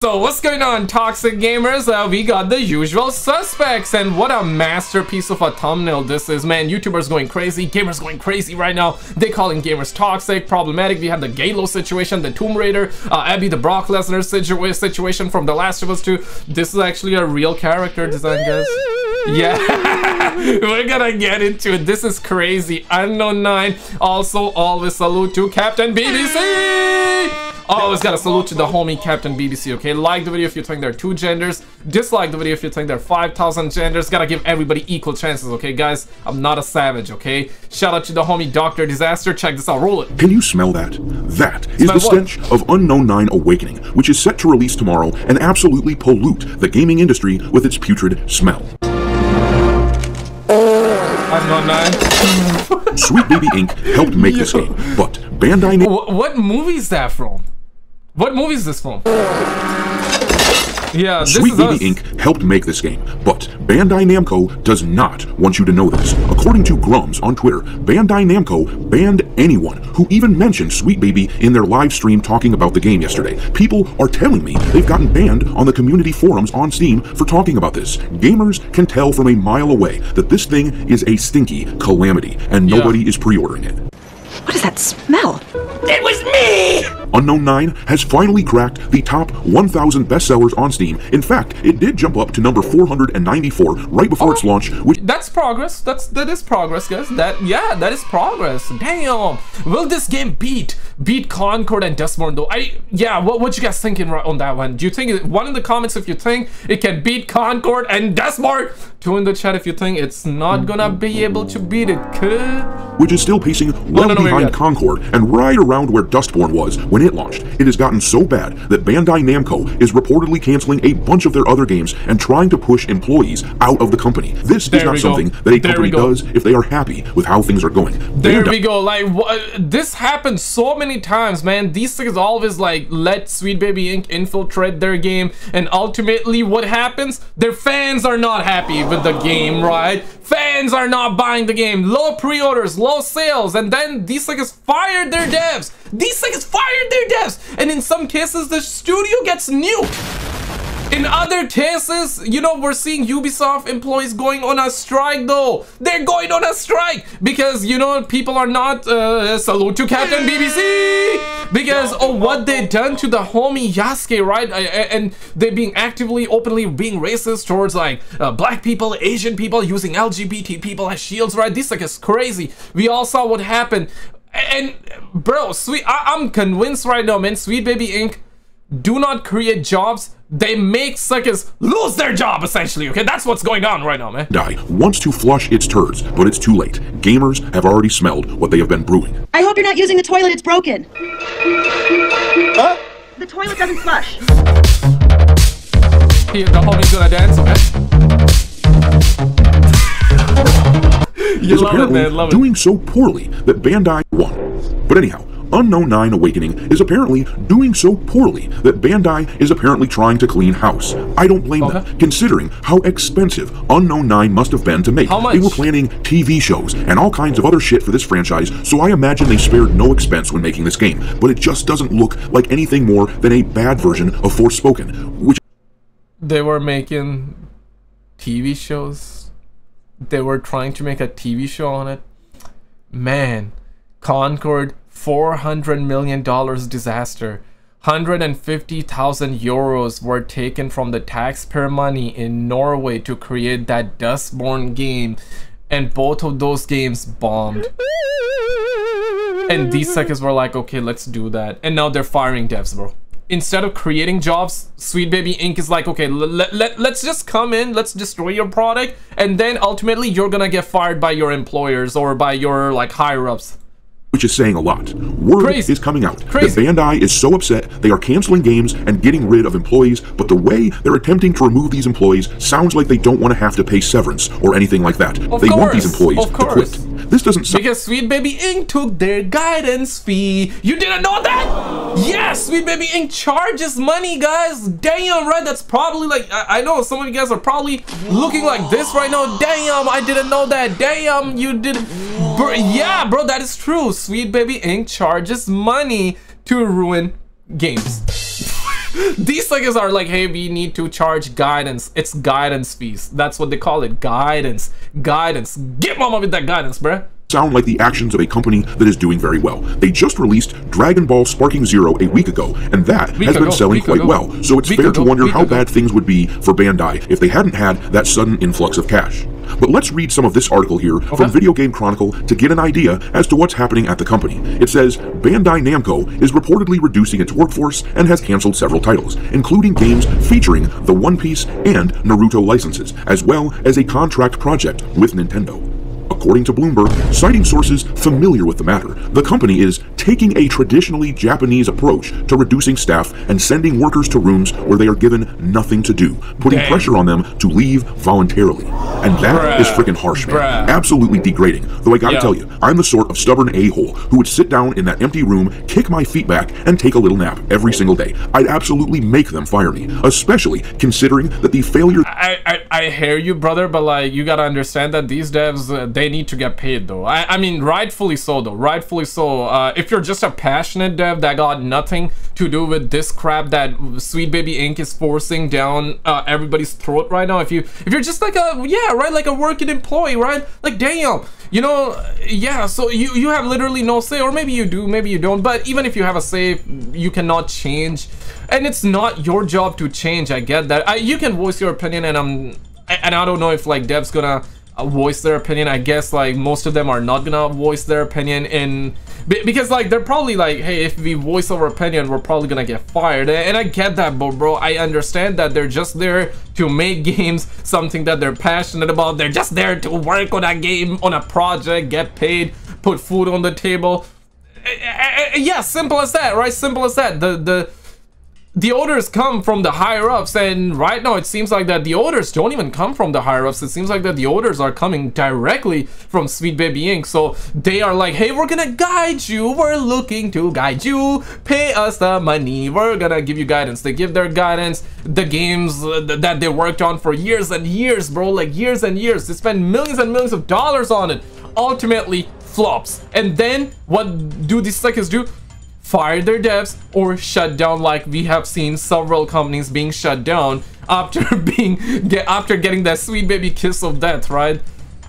So what's going on, toxic gamers? We got the usual suspects, and what a masterpiece of a thumbnail this is, man. YouTubers going crazy, gamers going crazy right now. They calling gamers toxic, problematic. We have the Galo situation, the Tomb Raider, Abby the Brock Lesnar situation from The Last of Us 2. This is actually a real character design, guys. Yeah, we're gonna get into it. This is crazy. Unknown 9. Also, always salute to Captain BBC. Always gotta salute to the homie Captain BBC, okay? Like the video if you think there are 2 genders. Dislike the video if you think there are 5,000 genders. Gotta give everybody equal chances, okay, guys? I'm not a savage, okay? Shout out to the homie Doctor Disaster. Check this out. Roll it. Can you smell that? That is smell the stench what? Of Unknown 9 Awakening, which is set to release tomorrow and absolutely pollute the gaming industry with its putrid smell. Unknown 9. Sweet Baby Inc. helped make this game, but Bandai Namco... What movie is that from? What movie is this film? Yeah, this Sweet Baby us. Inc. helped make this game, but Bandai Namco does not want you to know this. According to Grums on Twitter, Bandai Namco banned anyone who even mentioned Sweet Baby in their live stream talking about the game yesterday. People are telling me they've gotten banned on the community forums on Steam for talking about this. Gamers can tell from a mile away that this thing is a stinky calamity, and nobody is pre-ordering it. What is that smell? It was me! Unknown 9 has finally cracked the top 1,000 bestsellers on Steam. In fact, it did jump up to number 494 right before its launch. Which that's progress. That is progress, guys. That is progress. Damn. Will this game beat Concord and Dustborn though? What you guys thinking on that one? Do you think one in the comments if you think it can beat Concord and Dustborn? 2 in the chat if you think it's not gonna be able to beat it. Which is still pacing well behind Concord and right around where Dustborn was when it launched. It has gotten so bad that Bandai Namco is reportedly canceling a bunch of their other games and trying to push employees out of the company. This is not something that a company does if they are happy with how things are going. There we go. Like, this happens so many times, man. These things always, like, let Sweet Baby Inc. infiltrate their game, and ultimately what happens? Their fans are not happy with the game, right? Fans are not buying the game. Low pre-orders, low sales, and then these things fired their devs. These things fired their devs, and in some cases the studio gets nuked. In other cases, you know, we're seeing Ubisoft employees going on a strike though. They're going on a strike because, you know, people are not salute to Captain BBC because of what they done to the homie Yasuke, right? And they being openly being racist towards, like, black people, Asian people, using LGBT people as shields, right? This like is crazy. We all saw what happened. And bro, I'm convinced right now, man, Sweet Baby Inc. do not create jobs. They make suckers lose their job, essentially, okay? That's what's going on right now, man. Bandai wants to flush its turds, but it's too late. Gamers have already smelled what they have been brewing. I hope you're not using the toilet, it's broken. Huh? The toilet doesn't flush. Here, the homie's gonna dance, okay? You love it, man, love it. Doing so poorly that Bandai won. But anyhow, Unknown 9 Awakening is apparently doing so poorly that Bandai is apparently trying to clean house. I don't blame them, considering how expensive Unknown 9 must have been to make. How much? They were planning TV shows and all kinds of other shit for this franchise, so I imagine they spared no expense when making this game. But it just doesn't look like anything more than a bad version of Forspoken, which... They were making TV shows? They were trying to make a TV show on it? Man, Concord... $400 million disaster. 150,000 euros were taken from the taxpayer money in Norway to create that Dustborn game, and both of those games bombed. And these suckers were like, okay, let's do that, and now they're firing devs, bro. Instead of creating jobs, Sweet Baby Inc. is like, okay, let's just come in, let's destroy your product, and then ultimately you're gonna get fired by your employers or by your, like, higher-ups. Which is saying a lot. Word is coming out that Bandai is so upset they are canceling games and getting rid of employees, but the way they're attempting to remove these employees sounds like they don't want to have to pay severance or anything like that. They want these employees to quit. This doesn't sound... Because Sweet Baby Inc. took their guidance fee. You didn't know that? Yes, Sweet Baby Inc. charges money, guys. Damn, right? That's probably like... I know some of you guys are probably looking like this right now. Damn, I didn't know that. Damn, you did... Bro, yeah, bro, that is true. Sweet Baby Inc. charges money to ruin games. These things are like, hey, we need to charge guidance. It's guidance fees. That's what they call it. Guidance. Guidance. Get mama with that guidance, bruh. Sound like the actions of a company that is doing very well. They just released Dragon Ball Sparking Zero a week ago, and that has been selling quite well, so it's fair to wonder how bad things would be for Bandai if they hadn't had that sudden influx of cash. But let's read some of this article here from Video Game Chronicle to get an idea as to what's happening at the company. It says, Bandai Namco is reportedly reducing its workforce and has canceled several titles, including games featuring the One Piece and Naruto licenses, as well as a contract project with Nintendo. According to Bloomberg, citing sources familiar with the matter, the company is taking a traditionally Japanese approach to reducing staff and sending workers to rooms where they are given nothing to do, putting pressure on them to leave voluntarily. And that is freaking harsh, man. Absolutely degrading. Though I gotta tell you, I'm the sort of stubborn a-hole who would sit down in that empty room, kick my feet back, and take a little nap every single day. I'd absolutely make them fire me, especially considering that the failure... I hear you, brother, but like, you gotta understand that these devs, they need to get paid though. I mean, rightfully so though, rightfully so. If you're just a passionate dev that got nothing to do with this crap that Sweet Baby Inc. is forcing down everybody's throat right now, if you're just like a, like a working employee, right? Like, damn, you know, so you have literally no say, or maybe you do, maybe you don't, but even if you have a say, you cannot change, and it's not your job to change. I get that. You can voice your opinion, and I don't know if like devs gonna voice their opinion. I guess like most of them are not gonna voice their opinion in because like they're probably like, hey, if we voice our opinion, we're probably gonna get fired. And I get that, but bro, I understand that they're just there to make games, something that they're passionate about. They're just there to work on a game, on a project, get paid, put food on the table. Yeah, simple as that, right? Simple as that. The orders come from the higher-ups, and right now it seems like that the orders don't even come from the higher-ups. It seems like that the orders are coming directly from Sweet Baby Inc. So they are like, hey, we're gonna guide you. We're looking to guide you. Pay us the money. We're gonna give you guidance. They give their guidance. The games that they worked on for years and years, bro, like years and years. They spent millions and millions of dollars on it. Ultimately, flops. And then what do these suckers do? Fire their devs or shut down, like we have seen several companies being shut down after getting that sweet baby kiss of death, right?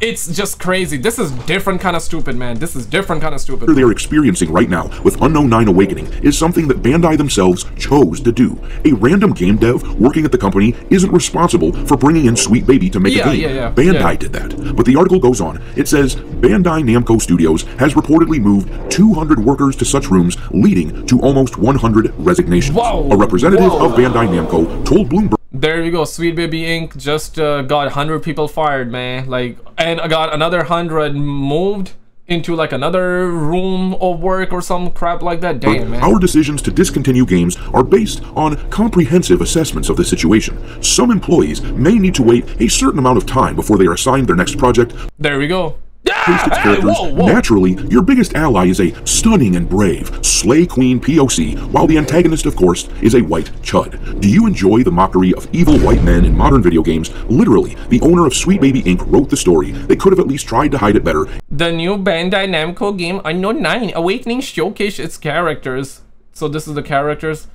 It's just crazy. This is different kind of stupid, man. This is different kind of stupid. They're experiencing right now with Unknown 9 Awakening is something that Bandai themselves chose to do. A random game dev working at the company isn't responsible for bringing in Sweet Baby to make a game. Bandai did that. But the article goes on. It says, Bandai Namco Studios has reportedly moved 200 workers to such rooms, leading to almost 100 resignations. Whoa. A representative of Bandai Namco told Bloomberg, there you go, Sweet Baby Inc. just got 100 people fired, man. Like, and got another 100 moved into like another room of work or some crap like that. Damn, man. Our decisions to discontinue games are based on comprehensive assessments of the situation. Some employees may need to wait a certain amount of time before they are assigned their next project. There we go. Naturally, your biggest ally is a stunning and brave Slay Queen POC, while the antagonist, of course, is a white chud. Do you enjoy the mockery of evil white men in modern video games? Literally, the owner of Sweet Baby Inc. wrote the story. They could have at least tried to hide it better. The new Bandai Namco game, Unknown 9 Awakening, showcased its characters. So this is the characters.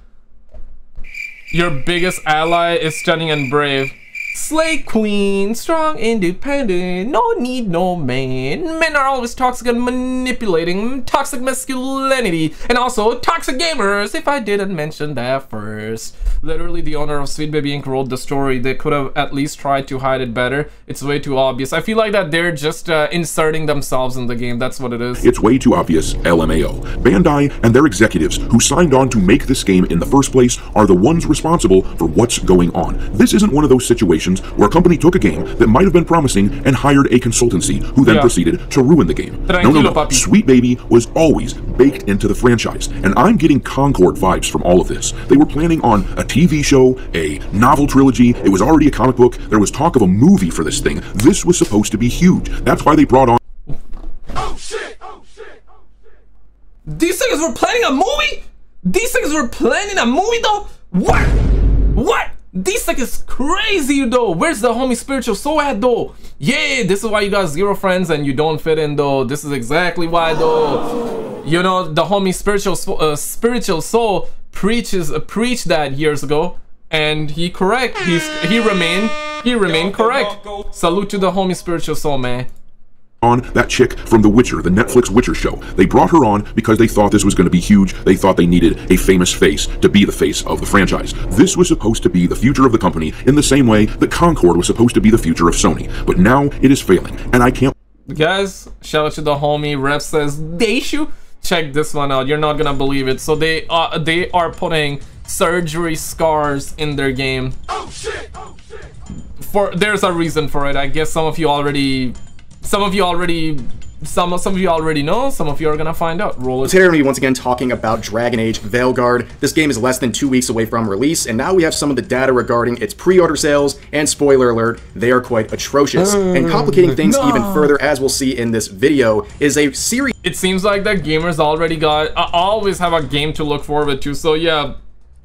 Your biggest ally is stunning and brave. Slay queen, strong, independent, no need no man. Men are always toxic and manipulating, toxic masculinity, and also toxic gamers, if I didn't mention that first. Literally, the owner of Sweet Baby Inc. wrote the story. They could have at least tried to hide it better. It's way too obvious. I feel like that they're just inserting themselves in the game. That's what it is. It's way too obvious, LMAO. Bandai and their executives who signed on to make this game in the first place are the ones responsible for what's going on. This isn't one of those situations where a company took a game that might have been promising and hired a consultancy who then proceeded to ruin the game. No. Sweet Baby was always baked into the franchise, and I'm getting Concord vibes from all of this. They were planning on a TV show, a novel trilogy, it was already a comic book, there was talk of a movie for this thing. This was supposed to be huge. That's why they brought on... Oh shit! Oh shit! Oh shit! These things were planning a movie? These things were planning a movie though? What? What? This thing is crazy though. Where's the homie spiritual soul at though? Yeah, this is why you got zero friends and you don't fit in though. This is exactly why though. You know, the homie spiritual soul preached that years ago, and he correct. He remained correct. Salute to the homie spiritual soul, man. On that chick from The Witcher, the Netflix Witcher show. They brought her on because they thought this was going to be huge. They thought they needed a famous face to be the face of the franchise. This was supposed to be the future of the company in the same way that Concord was supposed to be the future of Sony. But now it is failing, and I can't... Guys, shout out to the homie. Rep says, Deishu, check this one out. You're not going to believe it. So they are putting surgery scars in their game. Oh, shit! Oh, shit! There's a reason for it. I guess some of you already... Some of you already know, some of you are gonna find out. Roll it. Terry once again talking about Dragon Age Veilguard. This game is less than 2 weeks away from release, and now we have some of the data regarding its pre-order sales, and spoiler alert, they are quite atrocious. And complicating things even further, as we'll see in this video, is a series. It seems like that gamers already got, always have a game to look forward to, so yeah.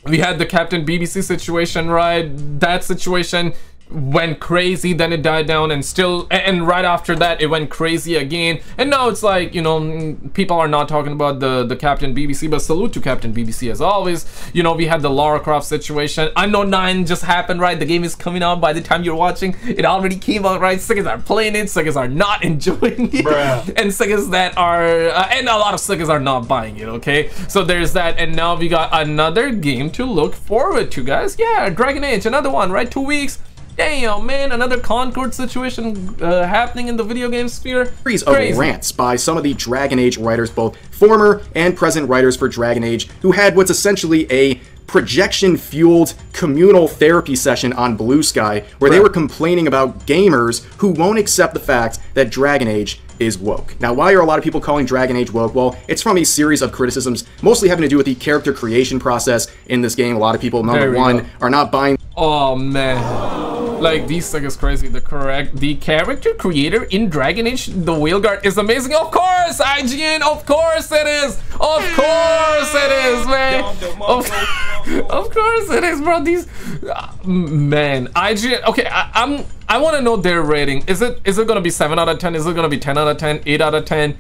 We had the Captain BBC situation, right? That situation went crazy, then it died down, and still, and right after that it went crazy again, and now it's like, you know, people are not talking about the Captain BBC, but salute to Captain BBC as always. You know, we had the Lara Croft situation. Unknown 9 just happened, right? The game is coming out by the time you're watching. It already came out, right? Segas are playing it, Segas are not enjoying it, bruh. And Segas that are, and a lot of Segas are not buying it, okay? So there's that, and now we got another game to look forward to, guys. Yeah, Dragon Age, another one, right? 2 weeks. Damn, man, another Concord situation happening in the video game sphere. Series of rants by some of the Dragon Age writers, both former and present writers for Dragon Age, who had what's essentially a projection-fueled communal therapy session on Blue Sky, where they were complaining about gamers who won't accept the fact that Dragon Age is woke. Now, why are a lot of people calling Dragon Age woke? Well, it's from a series of criticisms, mostly having to do with the character creation process in this game. A lot of people, number one, are not buying... Oh, man. Like, these things is crazy. The character creator in Dragon Age the Veilguard is amazing. Of course, IGN, of course it is. Of course it is, man. Of course it is, bro. These man, IGN. Okay, I want to know their rating. Is it going to be 7 out of 10? Is it going to be 10 out of 10? 8 out of 10?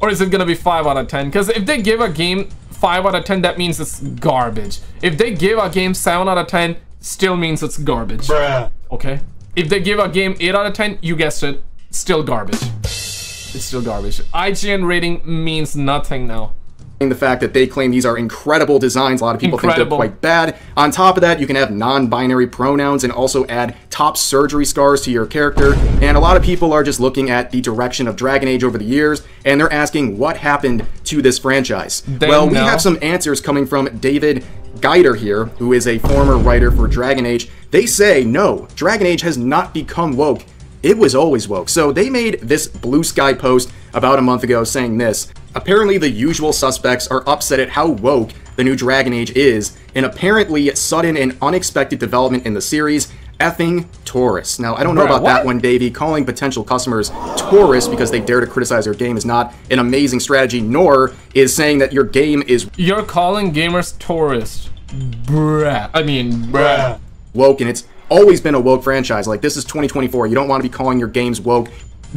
Or is it going to be 5 out of 10? Cuz if they give a game 5 out of 10, that means it's garbage. If they give a game 7 out of 10, still means it's garbage. Bruh. Okay, if they give a game 8 out of 10, you guessed it, still garbage. It's still garbage. IGN rating means nothing now. The fact that they claim these are incredible designs, a lot of people think they're quite bad. On top of that, you can have non-binary pronouns and also add top surgery scars to your character, and a lot of people are just looking at the direction of Dragon Age over the years, and they're asking what happened to this franchise. Well, we have some answers coming from David Geider here, who is a former writer for Dragon Age. They say, no, Dragon Age has not become woke. It was always woke. So they made this Blue Sky post about a month ago saying this. Apparently the usual suspects are upset at how woke the new Dragon Age is, and apparently sudden and unexpected development in the series, effing tourists. Now, I don't know about that one, Davey. Calling potential customers tourists because they dare to criticize your game is not an amazing strategy, nor is saying that your game is... You're calling gamers tourists. Bruh. I mean, bruh. Woke, and it's always been a woke franchise. Like, this is 2024. You don't want to be calling your games woke.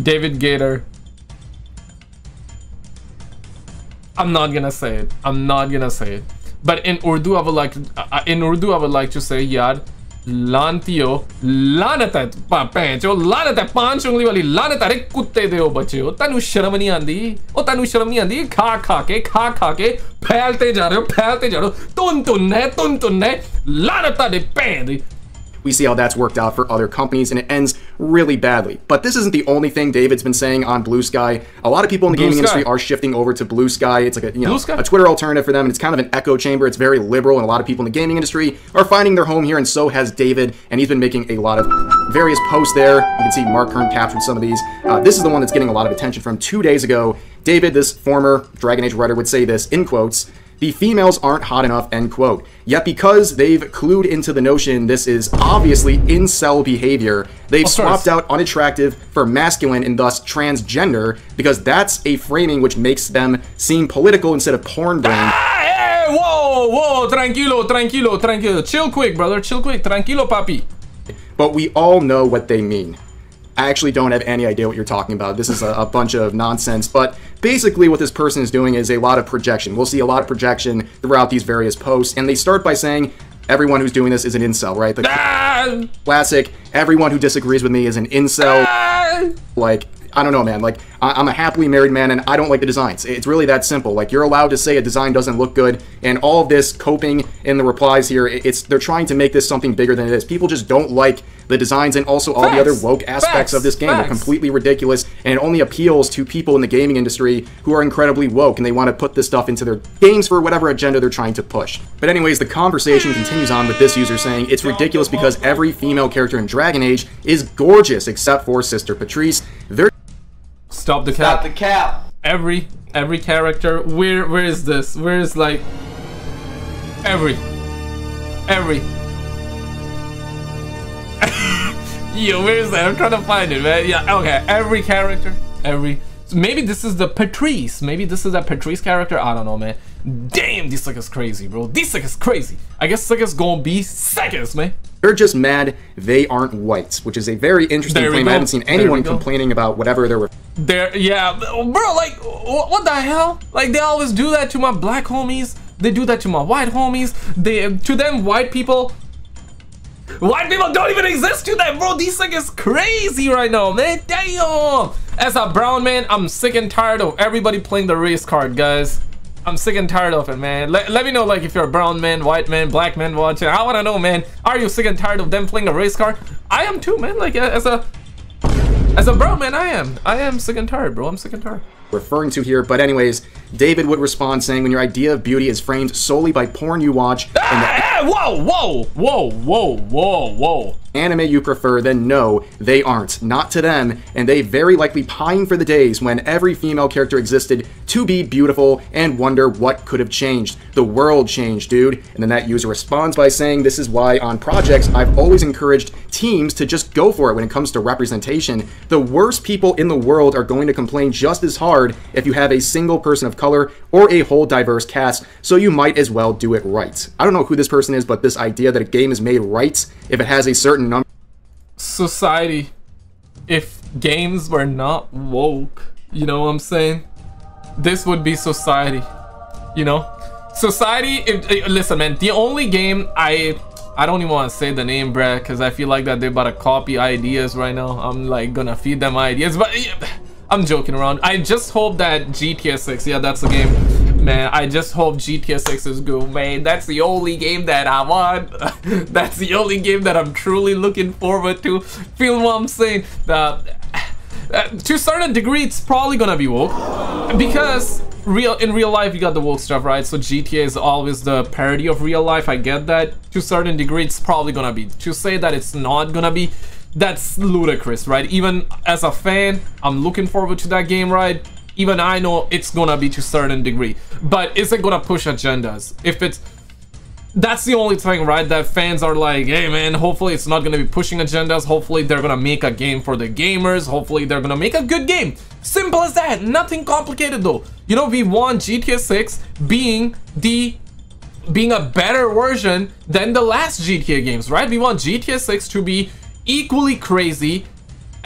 David Geider. I'm not gonna say it. I'm not gonna say it. But in Urdu, I would like to, say, yaad, lantiyo, lanata pancho, lanata panch ungli wali, lanata re kutte deo bacheo, tanu sharam nahi aandi, kha kha ke, phelte ja rahe ho, tun tun hai, lanata de pendi. We see how that's worked out for other companies, and it ends really badly. But this isn't the only thing David's been saying on Blue Sky. A lot of people in the gaming industry are shifting over to Blue Sky. It's like a, you know, a Twitter alternative for them, and it's kind of an echo chamber. It's very liberal, and a lot of people in the gaming industry are finding their home here, and so has David, and he's been making a lot of various posts there. You can see Mark Kern captured some of these. This is the one that's getting a lot of attention from 2 days ago. David, this former Dragon Age writer, would say this, in quotes, "The females aren't hot enough," end quote. Yet because they've clued into the notion this is obviously incel behavior, they've swapped out unattractive for masculine and thus transgender, because that's a framing which makes them seem political instead of porn brand. Hey, whoa, whoa, tranquilo, tranquilo, tranquilo. Chill quick, brother, chill quick. Tranquilo, papi. But we all know what they mean. I actually don't have any idea what you're talking about. This is a bunch of nonsense. But basically what this person is doing is a lot of projection. We'll see a lot of projection throughout these various posts. And they start by saying, everyone who's doing this is an incel, right? The classic, everyone who disagrees with me is an incel. Like, I don't know, man. Like, I'm a happily married man, and I don't like the designs. It's really that simple. Like, you're allowed to say a design doesn't look good, and all of this coping in the replies here, they're trying to make this something bigger than it is. People just don't like the designs and also all the other woke aspects of this game. They're completely ridiculous, and it only appeals to people in the gaming industry who are incredibly woke, and they want to put this stuff into their games for whatever agenda they're trying to push. But anyways, the conversation continues on with this user saying, it's ridiculous because every female character in Dragon Age is gorgeous except for Sister Patrice. They're Stop the cap. Stop the cap. Every character. Where is this? Where is like every? Yo, where is that? I'm trying to find it, man. Yeah, okay. Every character. Every. So maybe this is the Patrice. Maybe this is that Patrice character. I don't know, man. Damn, this sucker's crazy, bro. This sucker's crazy. I guess sucker's gonna be suckers, man. They're just mad they aren't whites, which is a very interesting claim. I haven't seen anyone complaining about whatever there were. Yeah, bro, like, what the hell? Like, they always do that to my black homies. They do that to my white homies. White people don't even exist to them, bro. This thing is crazy right now, man. Damn. As a brown man, I'm sick and tired of everybody playing the race card, guys. I'm sick and tired of it, man. Let me know, like, if you're a brown man, white man, black man watching. I wanna know, man. Are you sick and tired of them playing a race card? I am too, man. Like, as a brown man, I am. I am sick and tired, bro. I'm sick and tired. Referring to here, but anyways, David would respond saying, when your idea of beauty is framed solely by porn you watch, whoa. Anime you prefer, then no, they aren't. Not to them, and they very likely pine for the days when every female character existed to be beautiful and wonder what could have changed. The world changed, dude. And then that user responds by saying, this is why on projects, I've always encouraged teams to just go for it when it comes to representation. The worst people in the world are going to complain just as hard if you have a single person of color or a whole diverse cast, so you might as well do it right. I don't know who this person is, but this idea that a game is made right if it has a certain number. Society, if games were not woke, you know what I'm saying? This would be society, you know? Society, if, listen, man, the only game I don't even want to say the name, bruh, because I feel like that they're about to copy ideas right now. I'm like gonna feed them ideas, but I'm joking around. I just hope that GTA 6, yeah, that's the game. Man, I just hope GTA 6 is good, man. That's the only game that I want. That's the only game that I'm truly looking forward to. Feel what I'm saying? To a certain degree, it's probably gonna be woke. Because in real life, you got the woke stuff, right? So GTA is always the parody of real life, I get that. To a certain degree, it's probably gonna be. To say that it's not gonna be, that's ludicrous, right? Even as a fan, I'm looking forward to that game, right? Even I know it's gonna be to a certain degree, but is it gonna push agendas? If it's, that's the only thing, right? That fans are like, hey man, hopefully it's not gonna be pushing agendas. Hopefully they're gonna make a game for the gamers. Hopefully they're gonna make a good game. Simple as that, nothing complicated though. You know, we want GTA 6 being a better version than the last GTA games, right? We want GTA 6 to be equally crazy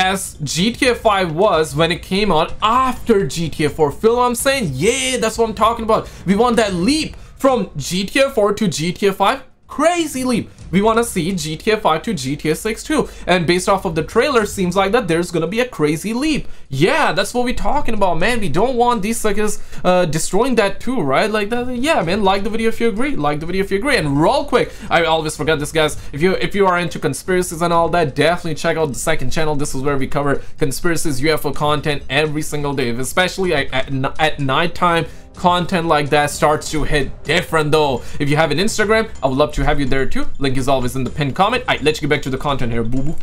as GTA 5 was when it came out after GTA 4. Feel what I'm saying? Yeah, that's what I'm talking about. We want that leap from GTA 4 to GTA 5. Crazy leap. We want to see GTA 5 to GTA 6 too. And based off of the trailer, seems like that there's going to be a crazy leap. Yeah, that's what we're talking about, man. We don't want these suckers destroying that too, right? Like that. Yeah, man, like the video if you agree. Like the video if you agree. And real quick, I always forget this, guys. If you are into conspiracies and all that, definitely check out the second channel. This is where we cover conspiracies, UFO content every single day, especially at nighttime. Content like that starts to hit different though. If you have an Instagram, I would love to have you there too. Link is always in the pinned comment. All right, let's get back to the content here, boo boo.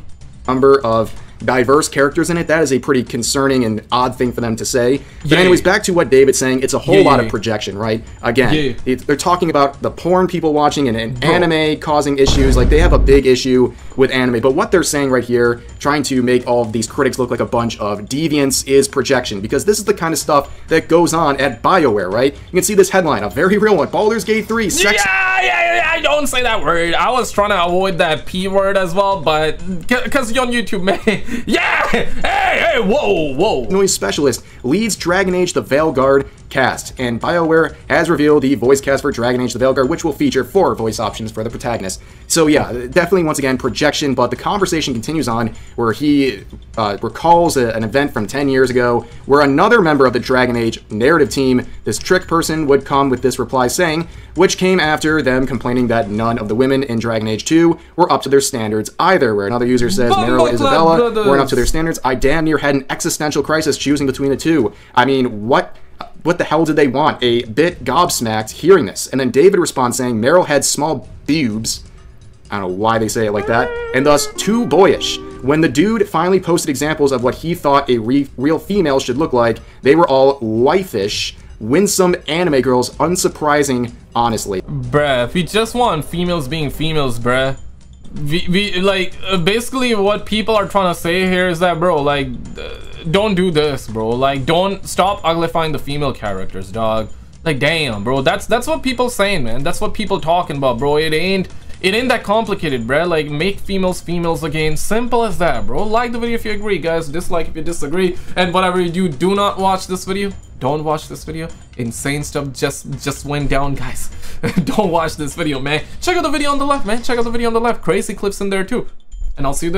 Number of diverse characters in it, that is a pretty concerning and odd thing for them to say. But anyways, back to what David's saying, it's a whole lot of projection, right? Again, they're talking about the porn people watching and anime causing issues. Like, they have a big issue with anime. But what they're saying right here, trying to make all of these critics look like a bunch of deviants, is projection. Because this is the kind of stuff that goes on at BioWare, right? You can see this headline, a very real one, Baldur's Gate 3. Sex I don't say that word. I was trying to avoid that P word as well, but because you're on YouTube, man. Yeah, Hey, whoa. Noise specialist leads Dragon Age the Veilguard cast, and BioWare has revealed the voice cast for Dragon Age the Veilguard, which will feature 4 voice options for the protagonist. So yeah, definitely once again projection, but the conversation continues on where he recalls an event from 10 years ago where another member of the Dragon Age narrative team, this trick person, would come with this reply saying, which came after them complaining that none of the women in Dragon Age 2 were up to their standards either, where another user says, Meryl Isabella weren't up to their standards. I damn near had an existential crisis choosing between the two. I mean, what the hell did they want? A bit gobsmacked hearing this. And then David responds saying, Meryl had small boobs. I don't know why they say it like that. And thus, too boyish. When the dude finally posted examples of what he thought a real female should look like, they were all wife-ish, winsome anime girls, unsurprising, honestly. Bruh, if you just want females being females, bruh. Basically what people are trying to say here is that, bro, like, don't do this, bro. Like, don't stop uglifying the female characters, dog. Like, damn, bro. That's what people saying, man. That's what people talking about, bro. It ain't that complicated, bro. Like, make females again. Simple as that, bro. Like the video if you agree, guys. Dislike if you disagree. And whatever you do, do not watch this video. Don't watch this video. Insane stuff just went down, guys. Don't watch this video, man. Check out the video on the left, man. Check out the video on the left. Crazy clips in there, too. And I'll see you there.